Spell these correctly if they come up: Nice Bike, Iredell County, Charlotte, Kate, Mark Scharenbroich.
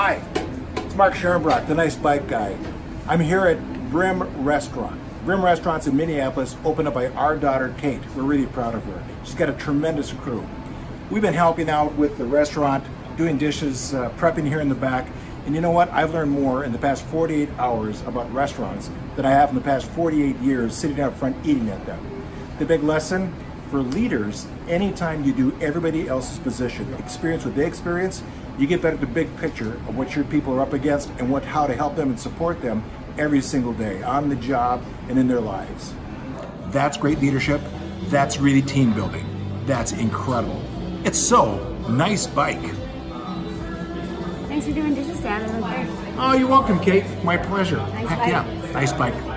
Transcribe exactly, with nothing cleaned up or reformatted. Hi, it's Mark Scharenbroich, the Nice Bike Guy. I'm here at Brim Restaurant. Brim Restaurant's in Minneapolis, opened up by our daughter Kate. We're really proud of her. She's got a tremendous crew. We've been helping out with the restaurant, doing dishes, uh, prepping here in the back. And you know what? I've learned more in the past forty-eight hours about restaurants than I have in the past forty-eight years sitting out front eating at them. The big lesson for leaders, anytime you do everybody else's position, experience what they experience, you get better at the big picture of what your people are up against and what how to help them and support them every single day, on the job and in their lives. That's great leadership. That's really team building. That's incredible. It's so Nice Bike. Thanks for doing dishes, Dad. I love it. Oh, you're welcome, Kate. My pleasure. Nice Heck bike. Yeah. Nice Bike.